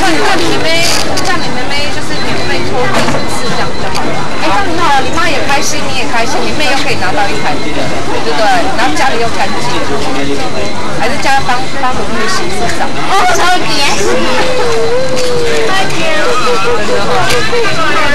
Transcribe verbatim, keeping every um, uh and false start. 像像你妹，像你妹妹就是免费托付一次这样就好了。哎，那很好啊，你妈也开心，你也开心，你妹又可以拿到一台，对不对？然后家里又干净，还是家帮帮我们洗衣裳。哦，超甜。太甜了。